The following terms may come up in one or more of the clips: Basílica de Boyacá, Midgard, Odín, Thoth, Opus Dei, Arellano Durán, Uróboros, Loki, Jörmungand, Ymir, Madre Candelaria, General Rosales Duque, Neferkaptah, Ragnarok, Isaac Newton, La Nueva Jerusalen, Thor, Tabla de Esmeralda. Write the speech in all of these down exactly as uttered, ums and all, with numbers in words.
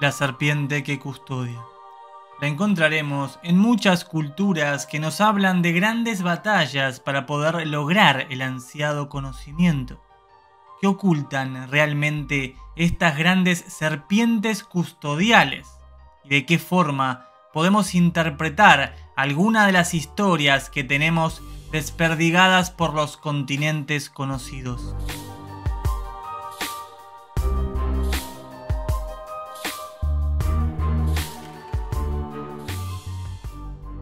La serpiente que custodia. La encontraremos en muchas culturas que nos hablan de grandes batallas para poder lograr el ansiado conocimiento. ¿Qué ocultan realmente estas grandes serpientes custodiales? ¿Y de qué forma podemos interpretar alguna de las historias que tenemos desperdigadas por los continentes conocidos?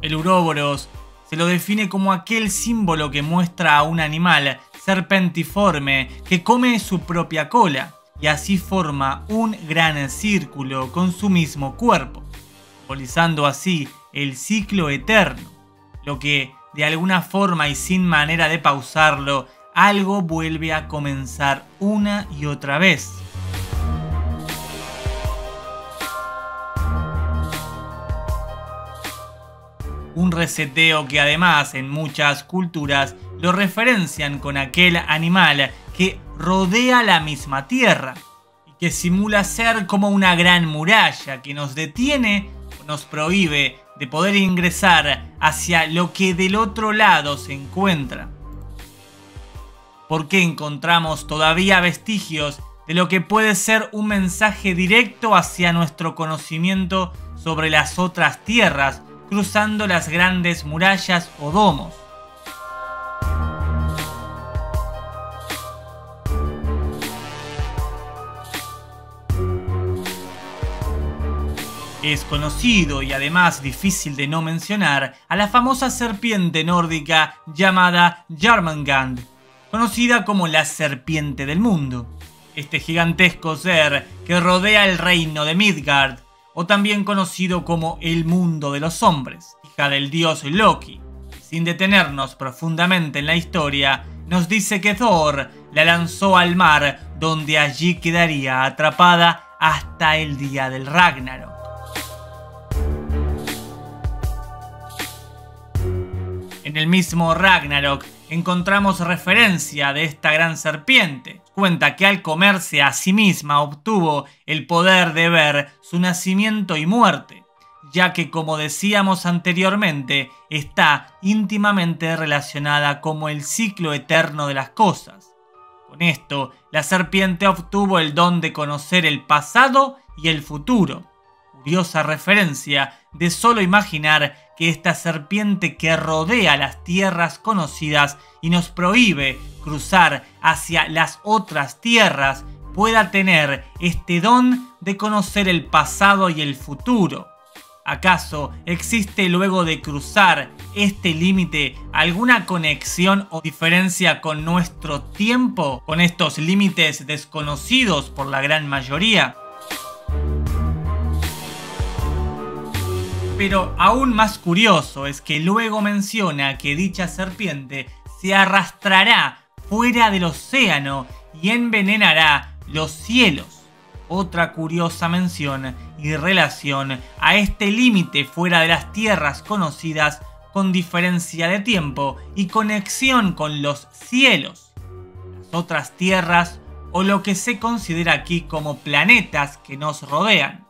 El Uróboros se lo define como aquel símbolo que muestra a un animal serpentiforme que come su propia cola y así forma un gran círculo con su mismo cuerpo, simbolizando así el ciclo eterno, lo que de alguna forma y sin manera de pausarlo, algo vuelve a comenzar una y otra vez. Un reseteo que además en muchas culturas lo referencian con aquel animal que rodea la misma tierra y que simula ser como una gran muralla que nos detiene o nos prohíbe de poder ingresar hacia lo que del otro lado se encuentra. ¿Por qué encontramos todavía vestigios de lo que puede ser un mensaje directo hacia nuestro conocimiento sobre las otras tierras? Cruzando las grandes murallas o domos. Es conocido y además difícil de no mencionar a la famosa serpiente nórdica llamada Jörmungand, conocida como la serpiente del mundo. Este gigantesco ser que rodea el reino de Midgard, o también conocido como el mundo de los hombres, hija del dios Loki. Sin detenernos profundamente en la historia, nos dice que Thor la lanzó al mar, donde allí quedaría atrapada hasta el día del Ragnarok. En el mismo Ragnarok encontramos referencia de esta gran serpiente. Cuenta que al comerse a sí misma obtuvo el poder de ver su nacimiento y muerte, ya que como decíamos anteriormente, está íntimamente relacionada como el ciclo eterno de las cosas. Con esto, la serpiente obtuvo el don de conocer el pasado y el futuro. Curiosa referencia de solo imaginar que esta serpiente que rodea las tierras conocidas y nos prohíbe cruzar hacia las otras tierras pueda tener este don de conocer el pasado y el futuro. ¿Acaso existe luego de cruzar este límite alguna conexión o diferencia con nuestro tiempo, con estos límites desconocidos por la gran mayoría? Pero aún más curioso es que luego menciona que dicha serpiente se arrastrará fuera del océano y envenenará los cielos. Otra curiosa mención y relación a este límite fuera de las tierras conocidas con diferencia de tiempo y conexión con los cielos, las otras tierras o lo que se considera aquí como planetas que nos rodean.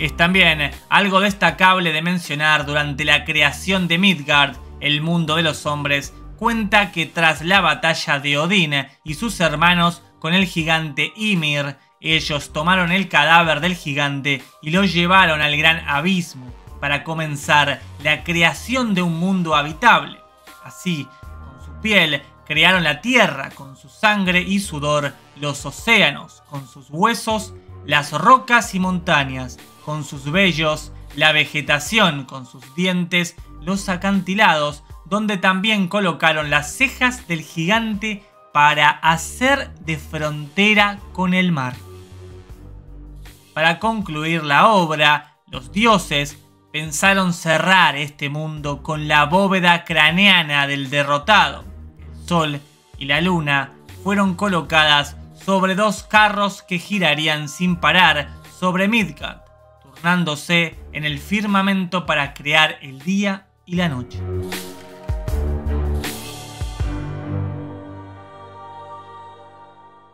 Es también algo destacable de mencionar durante la creación de Midgard, el mundo de los hombres, cuenta que tras la batalla de Odín y sus hermanos con el gigante Ymir, ellos tomaron el cadáver del gigante y lo llevaron al gran abismo para comenzar la creación de un mundo habitable. Así, con su piel crearon la tierra, con su sangre y sudor los océanos, con sus huesos las rocas y montañas, con sus vellos la vegetación con sus dientes, los acantilados, donde también colocaron las cejas del gigante para hacer de frontera con el mar. Para concluir la obra, los dioses pensaron cerrar este mundo con la bóveda craneana del derrotado. El sol y la luna fueron colocadas sobre dos carros que girarían sin parar sobre Midgard, turnándose en el firmamento para crear el día y la noche.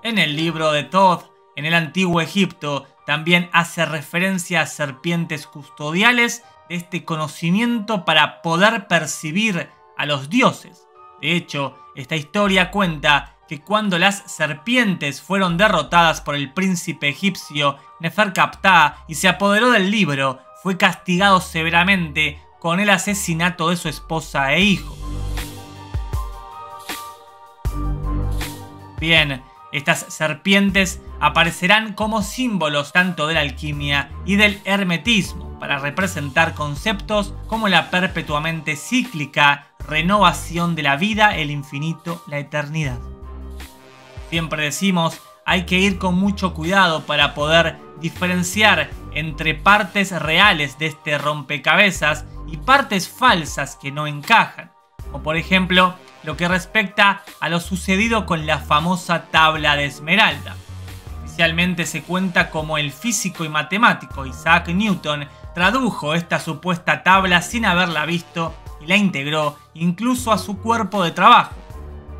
En el libro de Thoth, en el antiguo Egipto, también hace referencia a serpientes custodiales de este conocimiento para poder percibir a los dioses. De hecho, esta historia cuenta que cuando las serpientes fueron derrotadas por el príncipe egipcio Neferkaptah y se apoderó del libro, fue castigado severamente con el asesinato de su esposa e hijo. Bien, estas serpientes aparecerán como símbolos tanto de la alquimia y del hermetismo para representar conceptos como la perpetuamente cíclica renovación de la vida, el infinito, la eternidad. Siempre decimos, hay que ir con mucho cuidado para poder diferenciar entre partes reales de este rompecabezas y partes falsas que no encajan, o por ejemplo, lo que respecta a lo sucedido con la famosa Tabla de Esmeralda. Oficialmente se cuenta como el físico y matemático Isaac Newton tradujo esta supuesta tabla sin haberla visto y la integró incluso a su cuerpo de trabajo.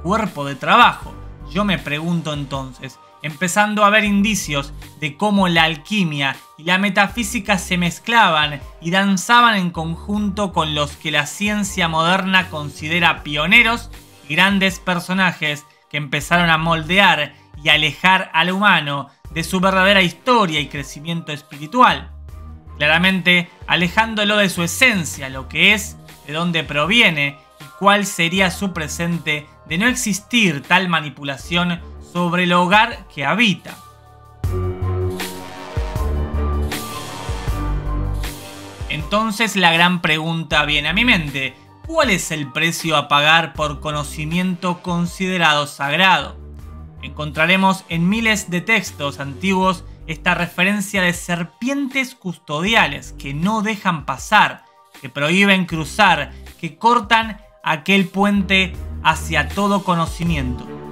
Cuerpo de trabajo. Yo me pregunto entonces, empezando a ver indicios de cómo la alquimia y la metafísica se mezclaban y danzaban en conjunto con los que la ciencia moderna considera pioneros y grandes personajes que empezaron a moldear y alejar al humano de su verdadera historia y crecimiento espiritual, claramente alejándolo de su esencia, lo que es, de dónde proviene y cuál sería su presente de no existir tal manipulación sobre el hogar que habita. Entonces la gran pregunta viene a mi mente, ¿cuál es el precio a pagar por conocimiento considerado sagrado? Encontraremos en miles de textos antiguos esta referencia de serpientes custodiales que no dejan pasar, que prohíben cruzar, que cortan aquel puente hacia todo conocimiento.